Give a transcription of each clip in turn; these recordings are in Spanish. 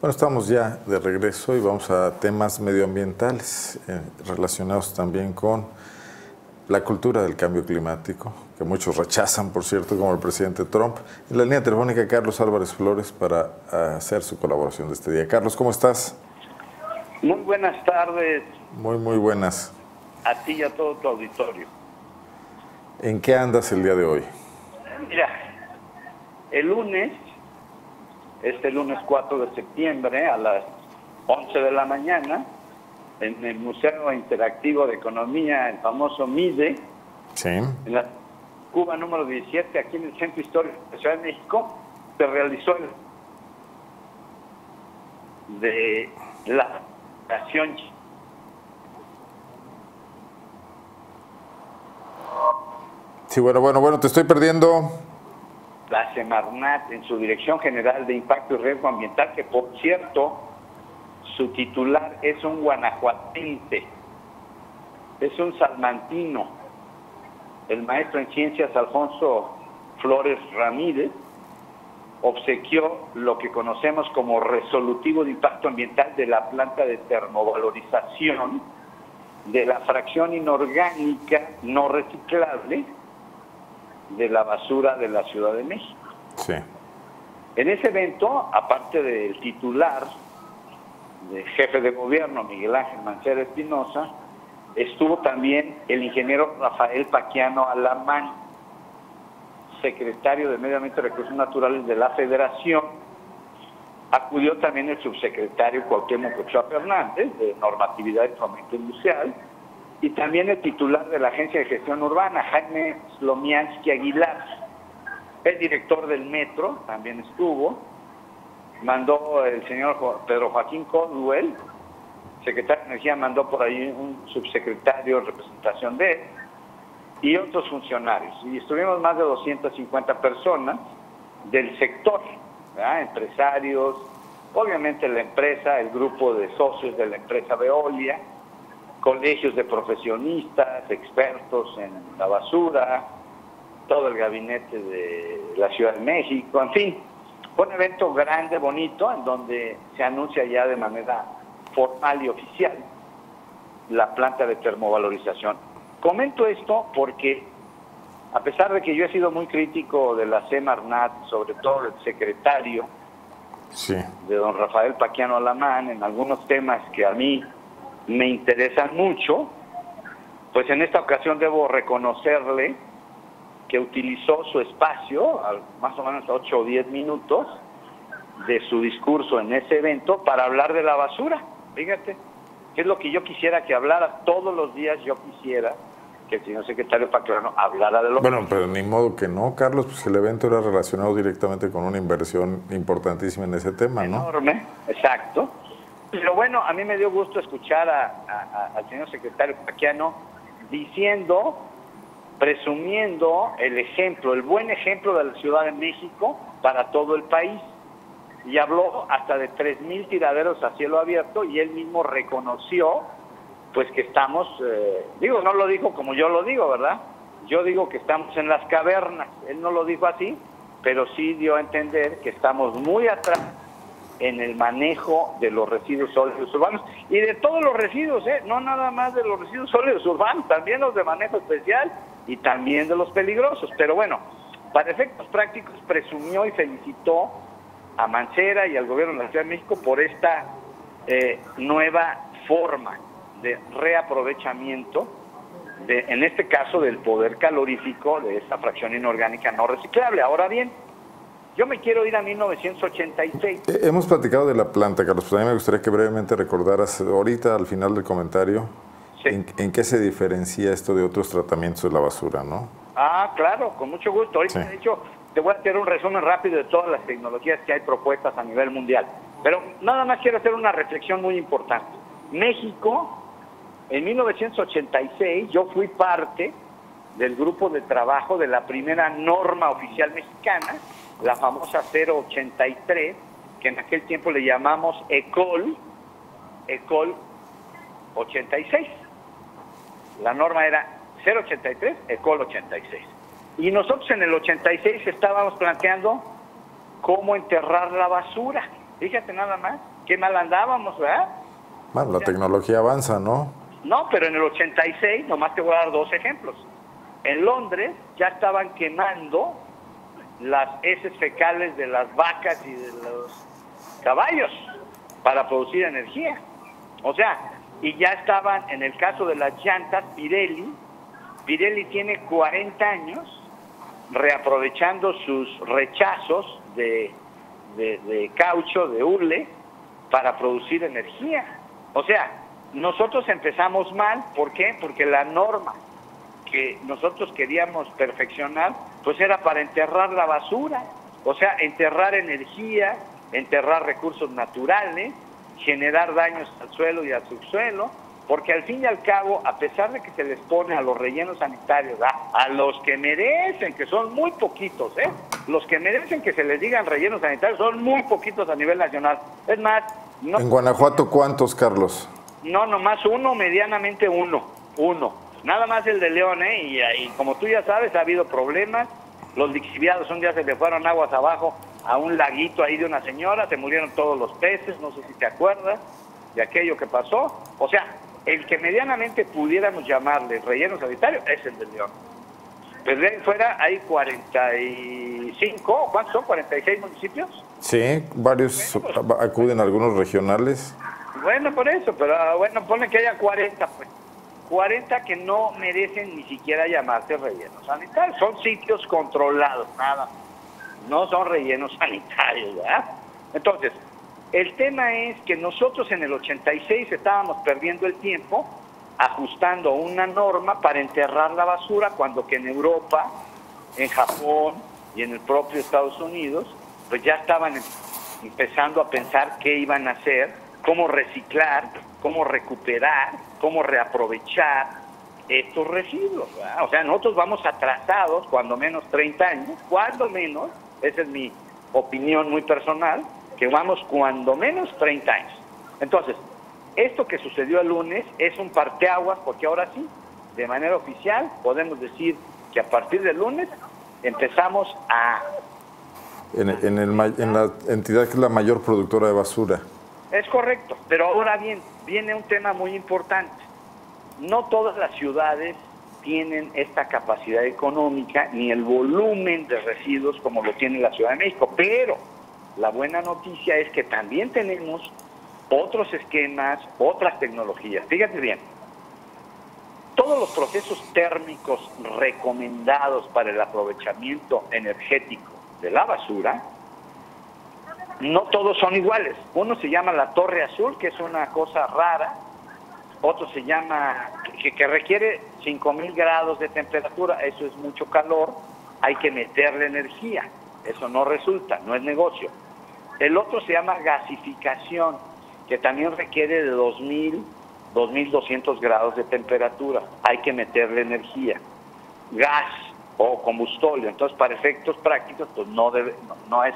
Bueno, estamos ya de regreso y vamos a temas medioambientales relacionados también con la cultura del cambio climático, que muchos rechazan, por cierto, como el presidente Trump. En la línea telefónica, Carlos Álvarez Flores, para hacer su colaboración de este día. Carlos, ¿cómo estás? Muy buenas tardes. Muy buenas. A ti y a todo tu auditorio. ¿En qué andas el día de hoy? Mira, el lunes, este lunes 4 de septiembre, a las 11 de la mañana, en el Museo Interactivo de Economía, el famoso MIDE, sí, en la Cuba número 17, aquí en el Centro Histórico de Ciudad de México, se realizó de la nación. Sí, bueno, te estoy perdiendo. La Semarnat, en su Dirección General de Impacto y Riesgo Ambiental, que por cierto, su titular es un guanajuatense, es un salmantino, el maestro en ciencias Alfonso Flores Ramírez, obsequió lo que conocemos como resolutivo de impacto ambiental de la planta de termovalorización de la fracción inorgánica no reciclable de la basura de la Ciudad de México. Sí. En ese evento, aparte del titular, el jefe de gobierno, Miguel Ángel Mancera Espinosa, estuvo también el ingeniero Rafael Pacchiano Alamán, secretario de Medio Ambiente y Recursos Naturales de la Federación. Acudió también el subsecretario Cuauhtémoc Ochoa Fernández, de Normatividad y Fomento Industrial, y también el titular de la Agencia de Gestión Urbana, Jaime Slomiansky-Aguilar. El director del metro también estuvo. Mandó el señor Pedro Joaquín Codwell, secretario de Energía, mandó por ahí un subsecretario en representación de él y otros funcionarios. Y estuvimos más de 250 personas del sector, ¿verdad? Empresarios, obviamente la empresa, el grupo de socios de la empresa Veolia, colegios de profesionistas, expertos en la basura, todo el gabinete de la Ciudad de México, en fin. Un evento grande, bonito, en donde se anuncia ya de manera formal y oficial la planta de termovalorización. Comento esto porque, a pesar de que yo he sido muy crítico de la Semarnat, sobre todo del secretario, sí, de don Rafael Pacchiano Alamán, en algunos temas que a mí me interesan mucho, pues en esta ocasión debo reconocerle que utilizó su espacio, más o menos 8 o 10 minutos de su discurso en ese evento, para hablar de la basura. Fíjate, que es lo que yo quisiera que hablara todos los días. Yo quisiera que el señor secretario Pacchiano hablara de lo que... Bueno, pero ni modo que no, Carlos, pues el evento era relacionado directamente con una inversión importantísima en ese tema, ¿no? Enorme, exacto. Pero bueno, a mí me dio gusto escuchar al señor secretario Pacchiano diciendo, presumiendo el ejemplo, el buen ejemplo de la Ciudad de México para todo el país. Y habló hasta de 3,000 tiraderos a cielo abierto, y él mismo reconoció pues que estamos, digo, no lo dijo como yo lo digo, ¿verdad? Yo digo que estamos en las cavernas, él no lo dijo así, pero sí dio a entender que estamos muy atrás en el manejo de los residuos sólidos urbanos, y de todos los residuos, no nada más de los residuos sólidos urbanos, también los de manejo especial, y también de los peligrosos. Pero bueno, para efectos prácticos presumió y felicitó a Mancera y al gobierno de la Ciudad de México por esta nueva forma de reaprovechamiento, en este caso del poder calorífico de esta fracción inorgánica no reciclable. Ahora bien, yo me quiero ir a 1986. Hemos platicado de la planta, Carlos, pero a mí me gustaría que brevemente recordaras ahorita al final del comentario. Sí. ¿En qué se diferencia esto de otros tratamientos de la basura, no? Ah, claro, con mucho gusto. Ahorita, sí, de hecho, te voy a hacer un resumen rápido de todas las tecnologías que hay propuestas a nivel mundial. Pero nada más quiero hacer una reflexión muy importante. México, en 1986, yo fui parte del grupo de trabajo de la primera norma oficial mexicana, la famosa 083, que en aquel tiempo le llamamos ECOL 86. La norma era 083, ECOL 86. Y nosotros en el 86 estábamos planteando cómo enterrar la basura. Fíjate nada más, qué mal andábamos, ¿verdad? Bueno, la tecnología avanza, ¿no? No, pero en el 86, nomás te voy a dar dos ejemplos. En Londres ya estaban quemando las heces fecales de las vacas y de los caballos para producir energía. O sea, y ya estaban, en el caso de las llantas, Pirelli tiene 40 años reaprovechando sus rechazos de caucho, de hule, para producir energía. O sea, nosotros empezamos mal. ¿Por qué? Porque la norma que nosotros queríamos perfeccionar, pues era para enterrar la basura, o sea, enterrar energía, enterrar recursos naturales, generar daños al suelo y al subsuelo, porque al fin y al cabo, a pesar de que se les pone a los rellenos sanitarios, a los que merecen, que son muy poquitos, los que merecen que se les digan rellenos sanitarios son muy poquitos a nivel nacional. Es más, no... ¿En Guanajuato cuántos, Carlos? No, nomás uno, medianamente uno. Nada más el de León, y como tú ya sabes, ha habido problemas. Los lixiviados un día se le fueron aguas abajo a un laguito ahí de una señora, se murieron todos los peces, no sé si te acuerdas de aquello que pasó. O sea, el que medianamente pudiéramos llamarle relleno sanitario es el de León. Pues de ahí fuera hay 45, ¿cuántos son? 46 municipios. Sí, varios, bueno, pues, acuden algunos regionales. Bueno, por eso, pero bueno, pone que haya 40, pues. 40 que no merecen ni siquiera llamarse rellenos sanitarios. Son sitios controlados, nada. No son rellenos sanitarios, ¿verdad? Entonces, el tema es que nosotros en el 86 estábamos perdiendo el tiempo ajustando una norma para enterrar la basura, cuando que en Europa, en Japón y en el propio Estados Unidos, pues ya estaban empezando a pensar qué iban a hacer, cómo reciclar, cómo recuperar, cómo reaprovechar estos residuos, ¿verdad? O sea, nosotros vamos atrasados, cuando menos 30 años, cuando menos, esa es mi opinión muy personal, que vamos cuando menos 30 años. Entonces, esto que sucedió el lunes es un parteaguas, porque ahora sí, de manera oficial, podemos decir que a partir del lunes empezamos a... En la entidad que es la mayor productora de basura. Es correcto, pero ahora bien, viene un tema muy importante. No todas las ciudades tienen esta capacidad económica ni el volumen de residuos como lo tiene la Ciudad de México, pero la buena noticia es que también tenemos otros esquemas, otras tecnologías. Fíjate bien, todos los procesos térmicos recomendados para el aprovechamiento energético de la basura, no todos son iguales. Uno se llama la Torre Azul, que es una cosa rara. Otro se llama, que requiere 5000 grados de temperatura, eso es mucho calor, hay que meterle energía, eso no resulta, no es negocio. El otro se llama gasificación, que también requiere de 2000, 2200 grados de temperatura, hay que meterle energía, gas o combustible. Entonces, para efectos prácticos, pues no es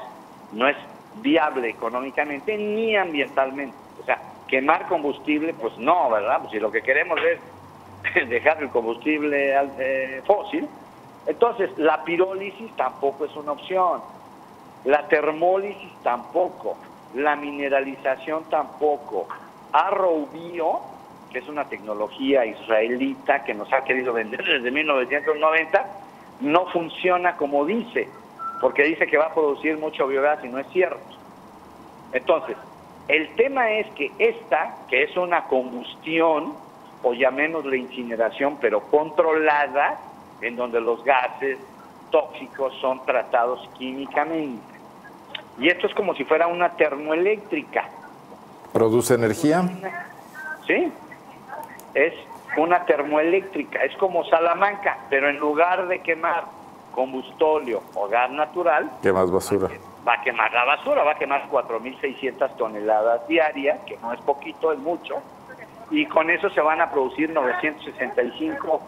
viable económicamente ni ambientalmente. O sea, quemar combustible, pues no, ¿verdad? Pues si lo que queremos es dejar el combustible fósil, entonces la pirólisis tampoco es una opción, la termólisis tampoco, la mineralización tampoco. Arrow Bio, que es una tecnología israelita que nos ha querido vender desde 1990, no funciona como dice, porque dice que va a producir mucho biogás y no es cierto. Entonces, el tema es que esta, que es una combustión, o llamémosle incineración, pero controlada, en donde los gases tóxicos son tratados químicamente. Y esto es como si fuera una termoeléctrica. ¿Produce energía? Sí, es una termoeléctrica, es como Salamanca, pero en lugar de quemar combustóleo o gas natural, quemas basura. Va a quemar la basura, va a quemar 4.600 toneladas diarias, que no es poquito, es mucho, y con eso se van a producir 965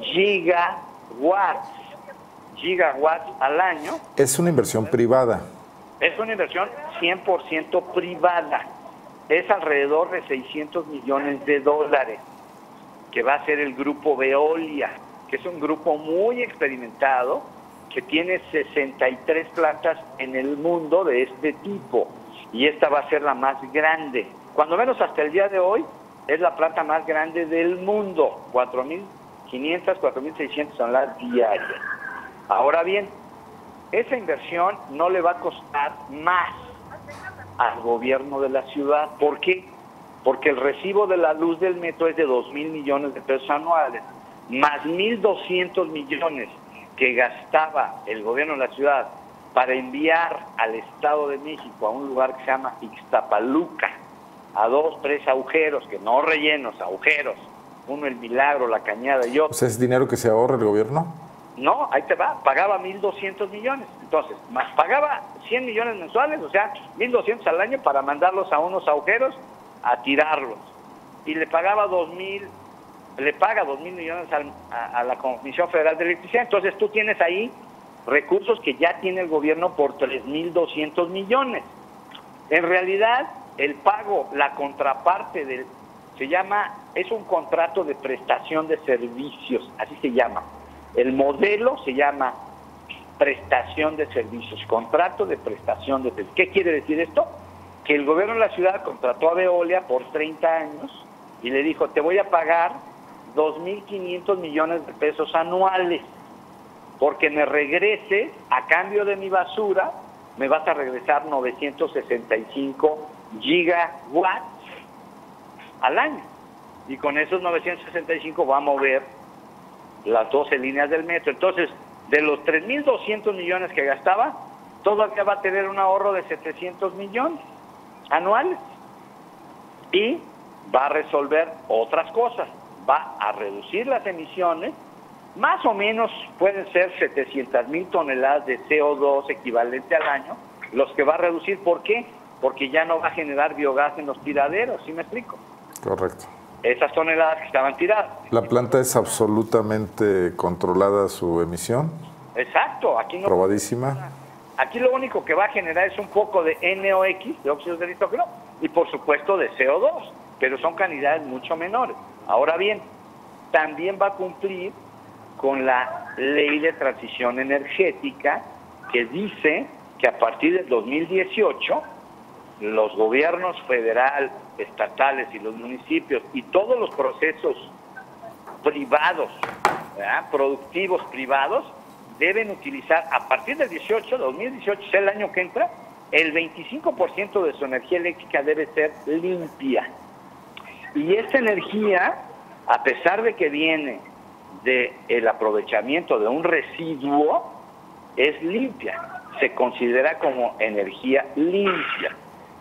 gigawatts al año. Es una inversión privada. Es una inversión 100% privada. Es alrededor de $600 millones que va a ser el grupo Veolia, que es un grupo muy experimentado, que tiene 63 plantas en el mundo de este tipo. y esta va a ser la más grande. Cuando menos hasta el día de hoy, es la planta más grande del mundo, 4.500, 4.600 toneladas diarias. Ahora bien, esa inversión no le va a costar más al gobierno de la ciudad. ¿Por qué? Porque el recibo de la luz del metro es de 2,000 millones de pesos anuales, más 1.200 millones que gastaba el gobierno de la ciudad para enviar al Estado de México a un lugar que se llama Ixtapaluca, a 2, 3 agujeros, que no rellenos, agujeros, uno El Milagro, La Cañada y otro. ¿O sea, es dinero que se ahorra el gobierno? No, ahí te va, pagaba 1.200 millones, entonces, más pagaba 100 millones mensuales, o sea, 1.200 al año para mandarlos a unos agujeros a tirarlos, y le pagaba 2.000, le paga 2,000 millones a la Comisión Federal de Electricidad. Entonces tú tienes ahí recursos que ya tiene el gobierno por 3.200 millones. En realidad, el pago, la contraparte del, se llama, es un contrato de prestación de servicios, así se llama. El modelo se llama prestación de servicios, contrato de prestación de servicios. ¿Qué quiere decir esto? Que el gobierno de la ciudad contrató a Veolia por 30 años y le dijo, te voy a pagar 2.500 millones de pesos anuales, porque me regreses, a cambio de mi basura, me vas a regresar 965 gigawatts al año. Y con esos 965 va a mover las 12 líneas del metro. Entonces, de los 3.200 millones que gastaba, todavía va a tener un ahorro de 700 millones anuales. Y va a resolver otras cosas. Va a reducir las emisiones, más o menos pueden ser 700,000 toneladas de CO2 equivalente al año, los que va a reducir. ¿Por qué? Porque ya no va a generar biogás en los tiraderos, ¿sí me explico? Correcto. Esas toneladas que estaban tiradas. ¿La planta es absolutamente controlada su emisión? Exacto. Aquí no. Probadísima. Aquí lo único que va a generar es un poco de NOx, de óxidos de nitrógeno, y por supuesto de CO2, pero son cantidades mucho menores. Ahora bien, también va a cumplir con la Ley de Transición Energética, que dice que a partir del 2018 los gobiernos federal, estatales y los municipios y todos los procesos privados, ¿verdad?, productivos privados, deben utilizar a partir del 2018 es el año que entra, el 25% de su energía eléctrica debe ser limpia. Y esta energía, a pesar de que viene del aprovechamiento de un residuo, es limpia, se considera como energía limpia.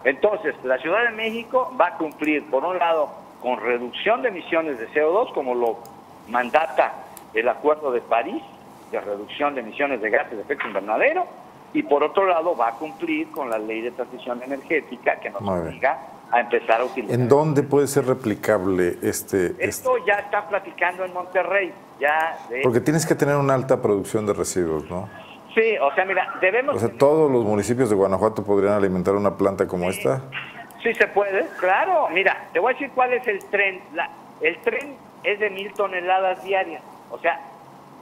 Entonces, la Ciudad de México va a cumplir, por un lado, con reducción de emisiones de CO2, como lo mandata el Acuerdo de París, de reducción de emisiones de gases de efecto invernadero, y por otro lado va a cumplir con la Ley de Transición Energética, que nos obliga a empezar a utilizar. ¿En dónde puede ser replicable esto? Ya está platicando en Monterrey. Porque tienes que tener una alta producción de residuos, ¿no? Sí, o sea, mira, debemos... O sea, ¿todos los municipios de Guanajuato podrían alimentar una planta como esta? Sí se puede, claro. Mira, te voy a decir cuál es el tren. El tren es de 1,000 toneladas diarias. O sea,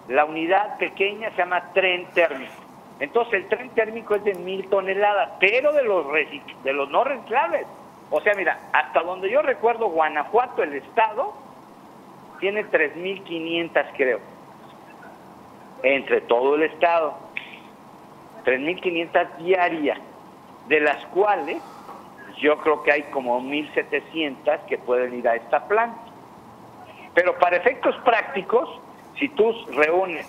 la unidad pequeña se llama tren térmico. Entonces, el tren térmico es de 1,000 toneladas, pero de los no reciclables. O sea, mira, hasta donde yo recuerdo, Guanajuato, el estado, tiene 3,500, creo. Entre todo el estado. 3,500 diarias, de las cuales yo creo que hay como 1,700 que pueden ir a esta planta. Pero para efectos prácticos, si tú reúnes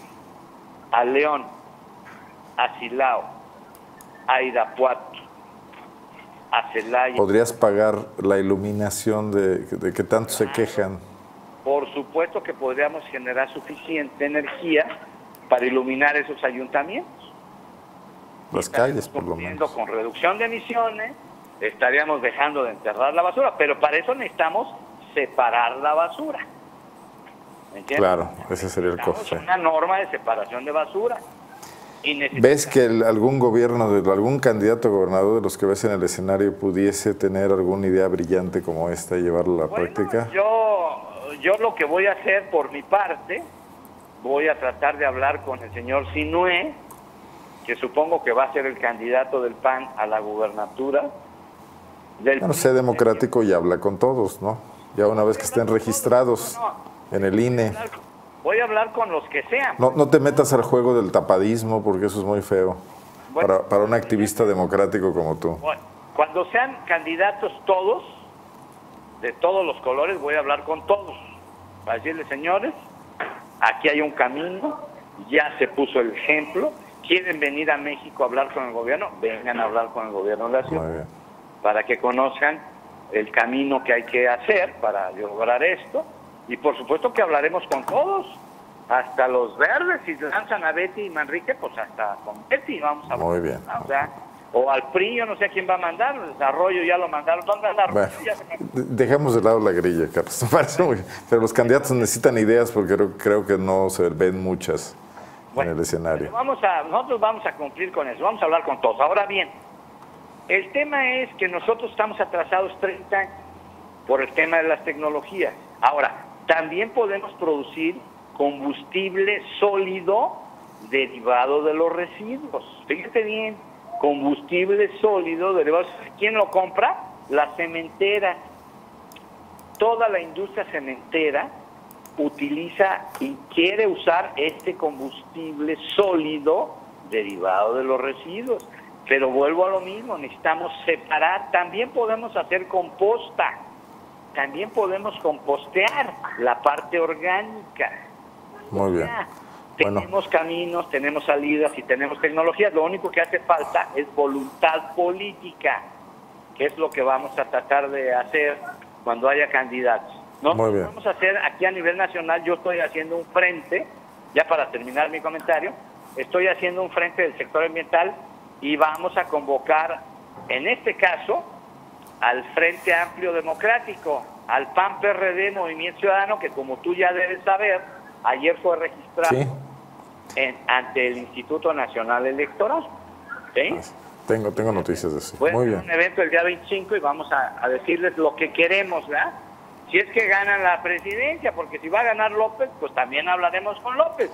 a León, a Silao, a Irapuato, a Celaya... ¿Podrías pagar la iluminación de que tanto se quejan? Por supuesto que podríamos generar suficiente energía para iluminar esos ayuntamientos. Las calles, por lo menos. Con reducción de emisiones, estaríamos dejando de enterrar la basura, pero para eso necesitamos separar la basura. ¿Me entiendes? Claro, ese sería el costo. Una norma de separación de basura. ¿Ves que algún gobierno, algún candidato a gobernador de los que ves en el escenario pudiese tener alguna idea brillante como esta y llevarla a la práctica? Yo lo que voy a hacer por mi parte, voy a tratar de hablar con el señor Sinué, que supongo que va a ser el candidato del PAN a la gubernatura, No sé, democrático, y habla con todos, ¿no? Ya una vez que estén registrados en el INE. Voy a hablar con los que sean. No te metas al juego del tapadismo, porque eso es muy feo para un activista democrático como tú. Cuando sean candidatos todos, de todos los colores, voy a hablar con todos. Para decirles, señores, aquí hay un camino, ya se puso el ejemplo. ¿Quieren venir a México a hablar con el gobierno? Vengan a hablar con el gobierno de la ciudad, para que conozcan el camino que hay que hacer para lograr esto. Y por supuesto que hablaremos con todos, hasta los verdes. Si lanzan a Betty y Manrique, pues hasta con Betty vamos a hablar. Muy bien. O sea, o al PRI, yo no sé a quién va a mandar. Arroyo ya lo mandaron. ¿Dónde anda Arroyo? Dejemos de lado la grilla, Carlos. Pero los candidatos necesitan ideas, porque creo que no se ven muchas en el escenario. Nosotros vamos a cumplir con eso. Vamos a hablar con todos. Ahora bien, el tema es que nosotros estamos atrasados 30 años por el tema de las tecnologías. Ahora, también podemos producir combustible sólido derivado de los residuos. Fíjate bien, combustible sólido derivado. ¿Quién lo compra? La cementera. Toda la industria cementera utiliza y quiere usar este combustible sólido derivado de los residuos. Pero vuelvo a lo mismo, necesitamos separar. También podemos hacer composta. También podemos compostear la parte orgánica. Muy bien. Tenemos caminos, tenemos salidas y tenemos tecnologías. Lo único que hace falta es voluntad política, que es lo que vamos a tratar de hacer cuando haya candidatos. Muy bien. Vamos a hacer aquí a nivel nacional. Yo estoy haciendo un frente, ya para terminar mi comentario, estoy haciendo un frente del sector ambiental, y vamos a convocar, en este caso, al Frente Amplio Democrático, al PAN, PRD, Movimiento Ciudadano, que como tú ya debes saber, ayer fue registrado ante el Instituto Nacional Electoral. ¿Sí? Tengo noticias de eso. Fue un evento el día 25 y vamos a decirles lo que queremos, ¿verdad? Si es que ganan la presidencia, porque si va a ganar López, pues también hablaremos con López.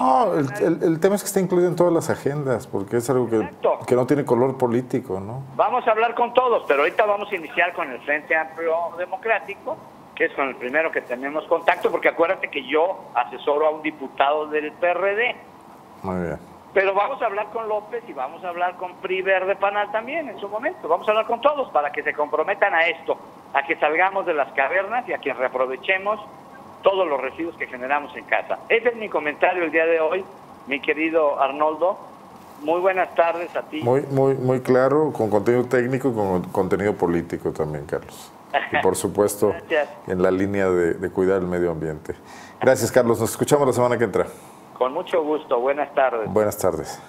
No, el tema es que está incluido en todas las agendas, porque es algo que no tiene color político, ¿no? Vamos a hablar con todos, pero ahorita vamos a iniciar con el Frente Amplio Democrático, que es con el primero que tenemos contacto, porque acuérdate que yo asesoro a un diputado del PRD. Muy bien. Pero vamos a hablar con López y vamos a hablar con PRI, Verde, Panal también en su momento. Vamos a hablar con todos para que se comprometan a esto, a que salgamos de las cavernas y a que reaprovechemos todos los residuos que generamos en casa. Ese es mi comentario el día de hoy, mi querido Arnoldo. Muy buenas tardes a ti. Muy claro, con contenido técnico y con contenido político también, Carlos. Y por supuesto, en la línea de cuidar el medio ambiente. Gracias, Carlos. Nos escuchamos la semana que entra. Con mucho gusto. Buenas tardes. Buenas tardes.